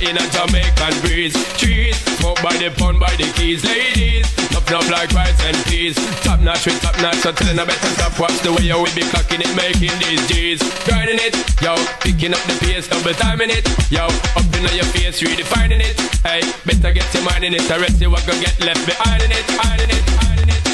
In a Jamaican breeze, trees smoked by the pound, by the keys, ladies. Tough up like rice and peas. Top notch with top notch, so tellin' I better stop. Watch the way you will be cocking it, making these G's. Grinding it, yo, picking up the pace, double timing it, yo, up in your face, redefining it. Hey, better get your mind in it, the rest you what gonna get left behind in it, hiding it, hiding it.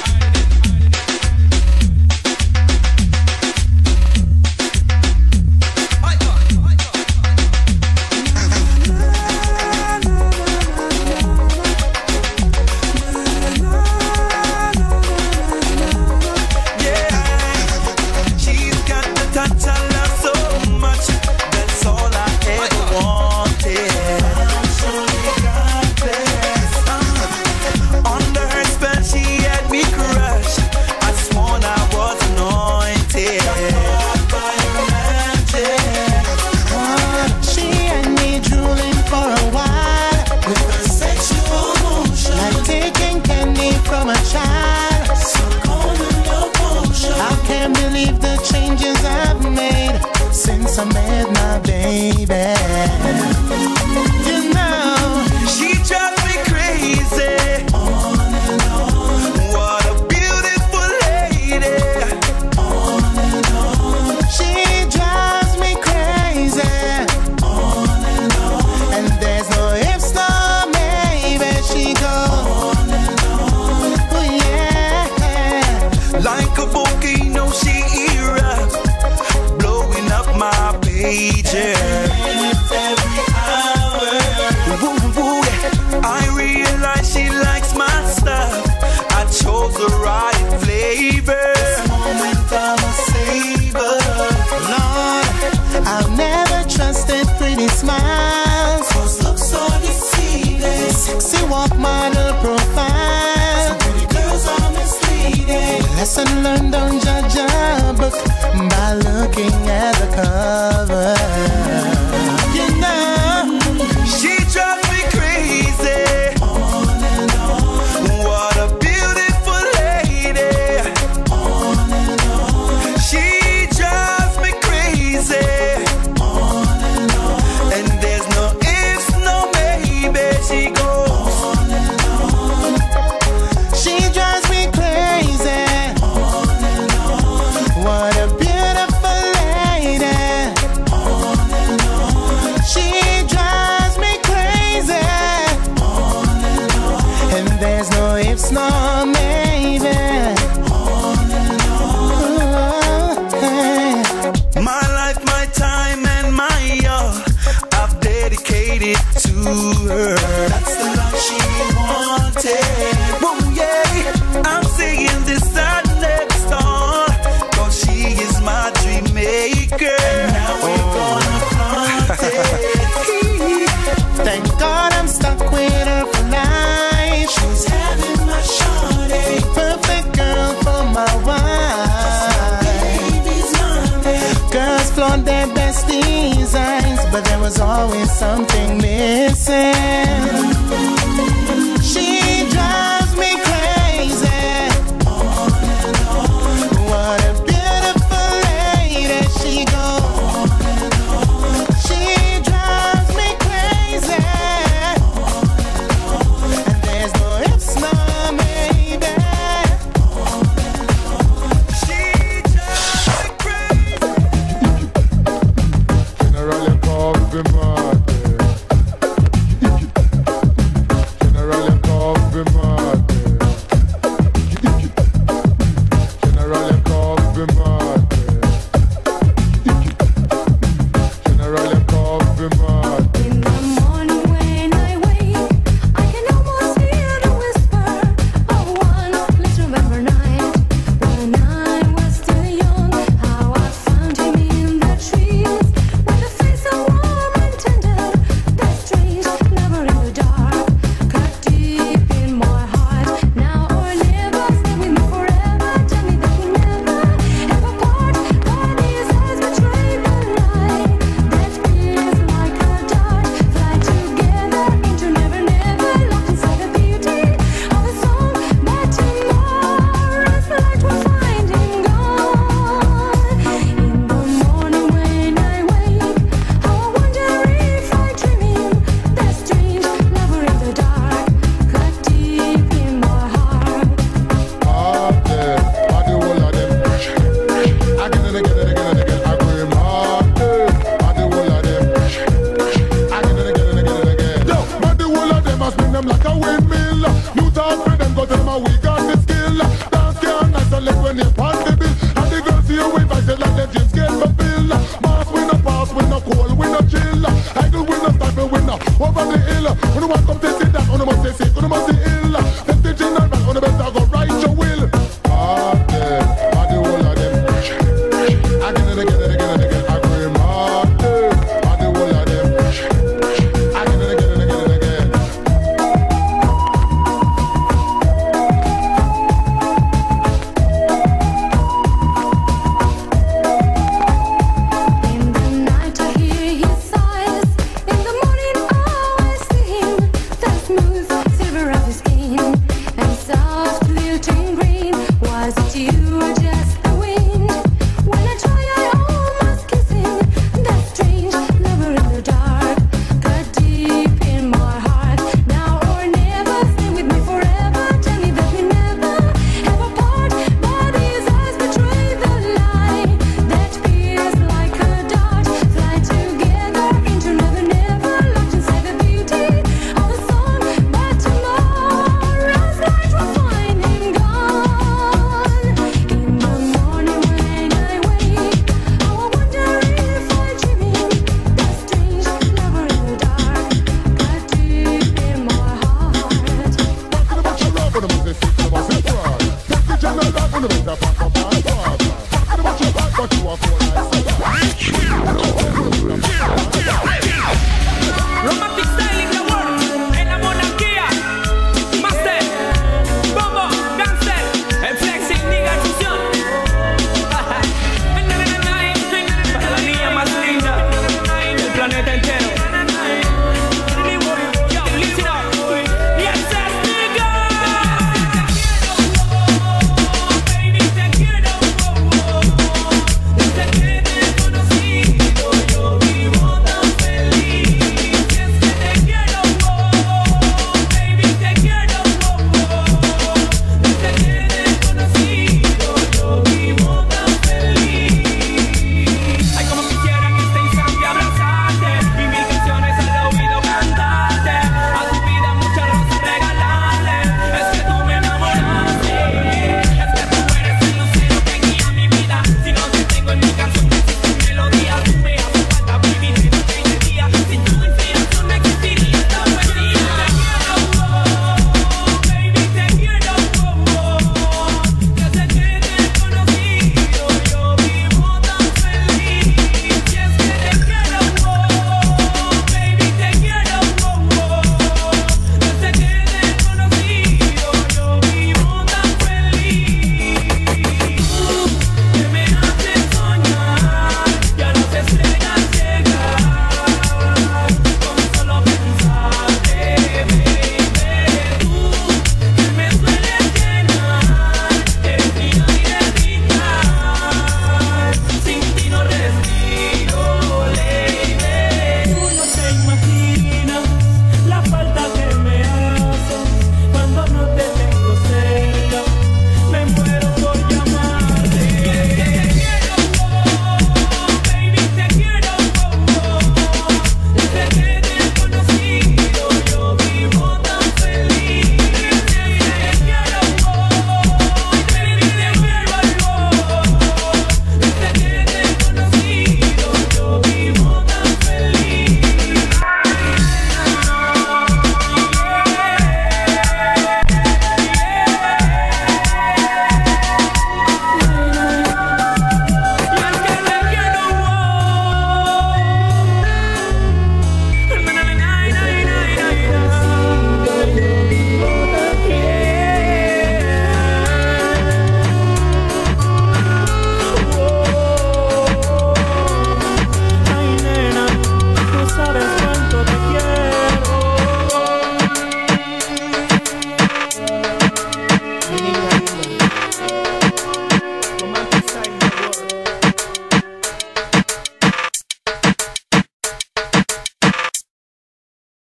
'cause them a we got the skill. Dance can nice and let when you pass the bill. And the girls see you wave I say like them jeans get the bill. Mass we no pass, we no cold, we no chill. Idle we no stifle, we no over the hill. When you want come to sit down, when you must say sick, when you must say ill. Tempting general, when you better go right.